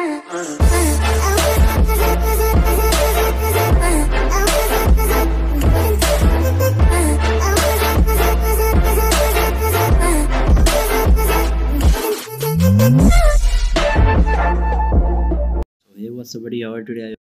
So hey, what's up buddy, how are today?